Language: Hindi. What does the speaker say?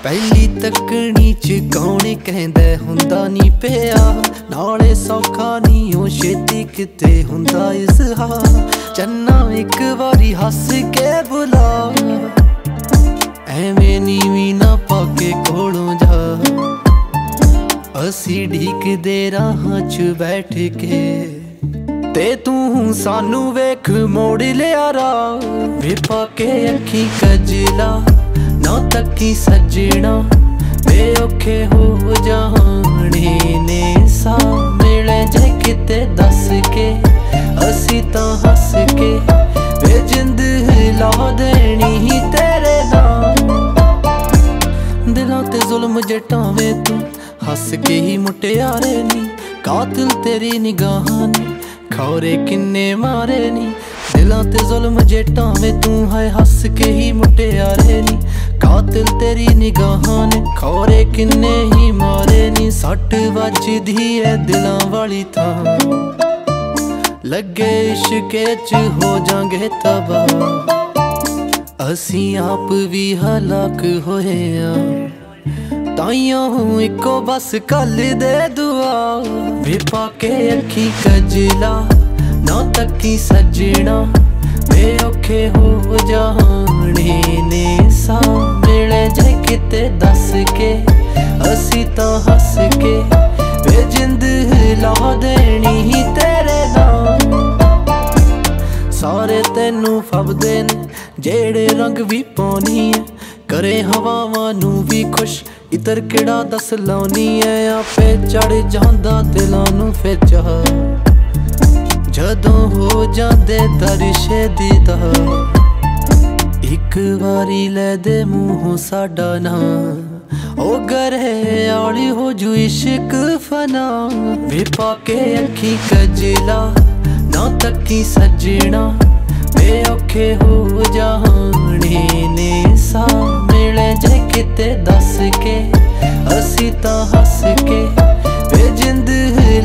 पहली तकनी च कौने कहंदा हुंदा नी पिया नाले सौखा नी ओ छेती किते हुंदा इज़हार चन्ना एक बारी हस के बुला एवें नीवीं ना पाके कोलों जा असी ढीकदे राहां च बैठ के ते तू सानू वेख मोड़ लिया रा वे पाके अखी कजला ना तकी सजना वे औखे हो जाने ने सा मिले जे किते दस के असी तां हस के वे जिंद हिला देनी ही तेरे नाल दिलां ते जुल्म जटावे तू हस के ही मुटियारे नी कातिल तेरी निगाहां ने खौरे किन्ने मारे नी दिलां ते जुल्म जटावे तू है हस के ही मुटियारे नी कातिल तेरी निगाहां ने खौरे किन्ने ही मारे नी सट वजदी है दिलां वाली थां लगे इश्के च हो जांगे तबाह असी आप भी हलाक होए आं ताइयों हूं इको बस कल दे दुआ वे पाके अखी कजला ना तकी सजना वे औखे हो जाने ने सा मिले जे किते दस के असी तां हस के वे जिंद हिला देनी ही तेरे सारे तेनू फबदे ने जेड़े रंग भी पानी है करे हवावां नू भी खुश इतर किड़ा दस लाउनी है आपे चढ़ जांदा दिलां नू फिर चाह जदों हो जांदे दरिशे दीदा इक वारी लै दे मूंहों साडा नां ओ गरे आली हो जू इश्क फना वे पाके अखी कजला ना तकी सजना वे औखे हो जाने ने सा मिले जे किते दस के असी तां हस के वे जिंद